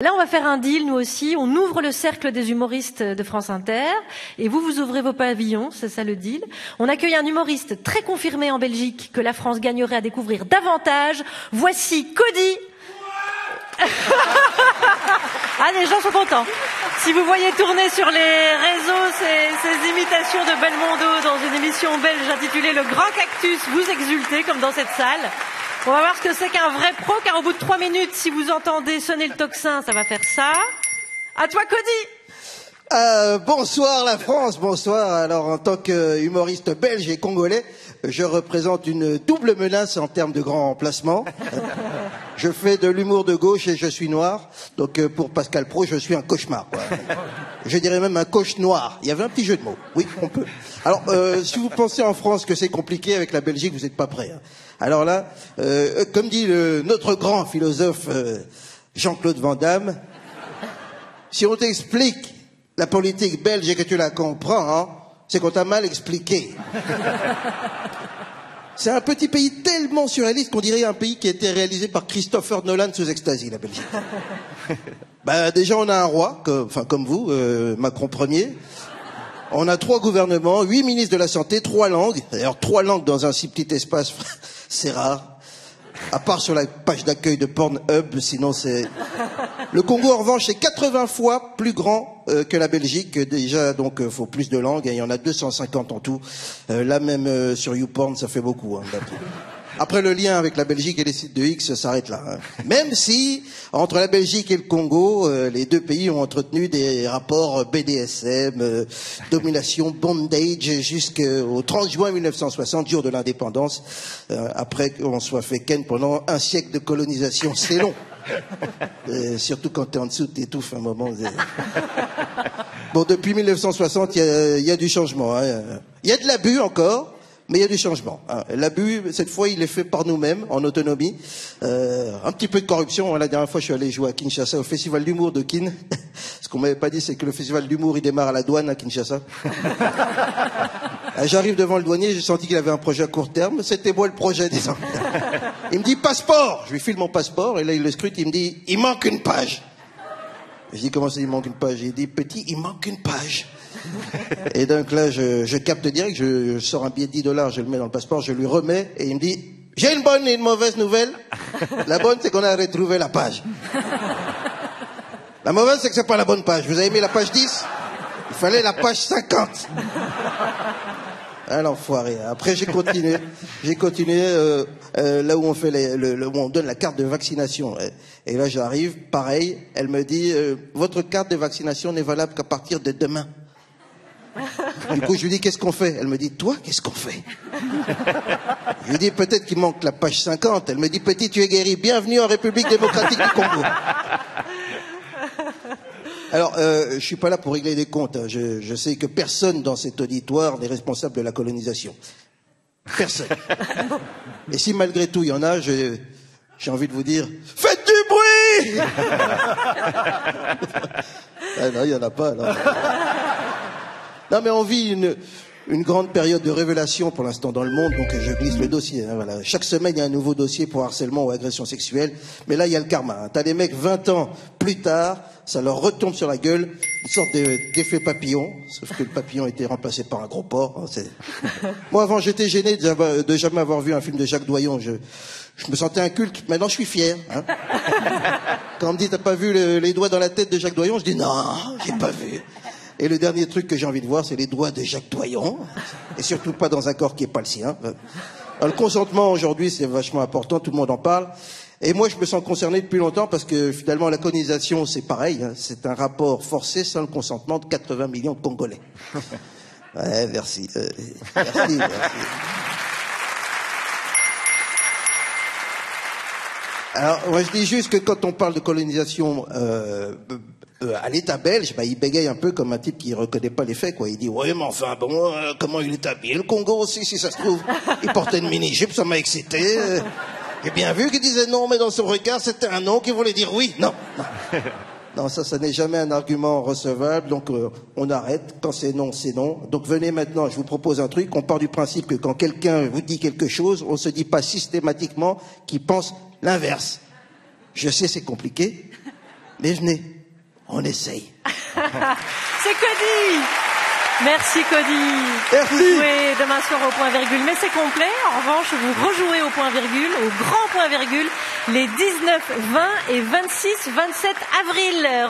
Là, on va faire un deal, nous aussi. On ouvre le cercle des humoristes de France Inter. Et vous, vous ouvrez vos pavillons. C'est ça le deal. On accueille un humoriste très confirmé en Belgique que la France gagnerait à découvrir davantage. Voici Cody. Ah, les gens sont contents. Si vous voyez tourner sur les réseaux ces imitations de Belmondo dans une émission belge intitulée Le Grand Cactus, vous exultez comme dans cette salle. On va voir ce que c'est qu'un vrai pro, car au bout de 3 minutes, si vous entendez sonner le tocsin, ça va faire ça. À toi, Cody. Bonsoir la France, bonsoir. Alors, en tant qu'humoriste belge et congolais, je représente une double menace en termes de grand remplacement. Je fais de l'humour de gauche et je suis noir. Donc, pour Pascal Pro, je suis un cauchemar. Ouais. Je dirais même un coche noir. Il y avait un petit jeu de mots. Oui, on peut. Alors, si vous pensez en France que c'est compliqué avec la Belgique, vous n'êtes pas prêts. Hein. Alors là, comme dit notre grand philosophe Jean-Claude Van Damme, si on t'explique la politique belge et que tu la comprends, hein, c'est qu'on t'a mal expliqué. C'est un petit pays tellement surréaliste qu'on dirait un pays qui a été réalisé par Christopher Nolan sous extasie, la Belgique. Bah, déjà, on a un roi, comme vous, Macron 1er. On a 3 gouvernements, 8 ministres de la santé, 3 langues. D'ailleurs, 3 langues dans un si petit espace, c'est rare. À part sur la page d'accueil de Pornhub, sinon c'est... Le Congo, en revanche, est 80 fois plus grand que la Belgique. Déjà, donc, faut plus de langues. Et il y en a 250 en tout. Là, même sur YouPorn, ça fait beaucoup. Hein, après, le lien avec la Belgique et les sites de X s'arrête là. Hein. Même si, entre la Belgique et le Congo, les deux pays ont entretenu des rapports BDSM, domination, bondage, jusqu'au 30 juin 1960, jour de l'indépendance, après qu'on soit fait Ken pendant 1 siècle de colonisation. C'est long. Surtout quand t'es en dessous, t'étouffes un moment. Bon, depuis 1960, il y a du changement. Il y a de l'abus encore. Mais il y a du changement. L'abus, cette fois, il est fait par nous-mêmes, en autonomie. Un petit peu de corruption. La dernière fois, je suis allé jouer à Kinshasa, au Festival d'humour de Kin. Ce qu'on m'avait pas dit, c'est que le Festival d'humour, il démarre à la douane à Kinshasa. J'arrive devant le douanier, j'ai senti qu'il avait un projet à court terme. C'était moi le projet, disons. Il me dit « Passeport !» Je lui file mon passeport, et là, il le scrute, il me dit « Il manque une page !» Je dis « Comment ça, il manque une page ?» Il dit « Petit, il manque une page !» Et donc là, je capte direct, je sors un billet de 10 $, je le mets dans le passeport, je lui remets, et il me dit « J'ai une bonne et une mauvaise nouvelle. La bonne, c'est qu'on a retrouvé la page. La mauvaise, c'est que c'est pas la bonne page. Vous avez mis la page 10, il fallait la page 50. » Ah, l'enfoiré. Après, j'ai continué là où on fait où on donne la carte de vaccination. Et là, j'arrive, pareil, elle me dit votre carte de vaccination n'est valable qu'à partir de demain. Du coup, je lui dis qu'est-ce qu'on fait? Elle me dit toi, qu'est-ce qu'on fait? Je lui dis peut-être qu'il manque la page 50. Elle me dit petit, tu es guéri. Bienvenue en République démocratique du Congo. Alors, je suis pas là pour régler des comptes. Hein. Je sais que personne dans cet auditoire n'est responsable de la colonisation. Personne. Et si malgré tout il y en a, j'ai envie de vous dire, faites du bruit. Ah non, il y en a pas. Non. Non, mais on vit une grande période de révélation pour l'instant dans le monde, donc je glisse le dossier. Hein, voilà. Chaque semaine, il y a un nouveau dossier pour harcèlement ou agression sexuelle. Mais là, il y a le karma. Hein. T'as des mecs 20 ans plus tard, ça leur retombe sur la gueule, une sorte d'effet papillon, sauf que le papillon était remplacé par un gros porc. Hein, moi, avant, j'étais gêné de jamais avoir vu un film de Jacques Doyon. Je me sentais inculte. Maintenant, je suis fier. Hein. Quand on me dit, t'as pas vu les doigts dans la tête de Jacques Doyon, je dis, non, j'ai pas vu. Et le dernier truc que j'ai envie de voir, c'est les doigts de Jacques Doyon. Et surtout pas dans un corps qui est pas le sien. Alors, le consentement, aujourd'hui, c'est vachement important. Tout le monde en parle. Et moi, je me sens concerné depuis longtemps parce que, finalement, la colonisation, c'est pareil. Hein. C'est un rapport forcé sans le consentement de 80 millions de Congolais. Ouais, merci. Merci. Alors, moi, je dis juste que quand on parle de colonisation... à l'État belge, bah, il bégaye un peu comme un type qui reconnaît pas les faits, quoi. Il dit, ouais, mais enfin, bon, comment il est habillé? Le Congo aussi, si ça se trouve. Il portait une mini-jupe, ça m'a excité. J'ai bien vu qu'il disait non, mais dans son regard, c'était un non qui voulait dire oui. Non, non. Non, ça n'est jamais un argument recevable. Donc, on arrête. Quand c'est non, c'est non. Donc, venez maintenant, je vous propose un truc. On part du principe que quand quelqu'un vous dit quelque chose, on se dit pas systématiquement qu'il pense l'inverse. Je sais, c'est compliqué. Mais venez, on essaye. C'est Cody. Merci Cody. Merci. Vous jouez demain soir au point virgule, mais c'est complet. En revanche, vous rejouez au point virgule, au grand point virgule, les 19, 20 et 26, 27 avril.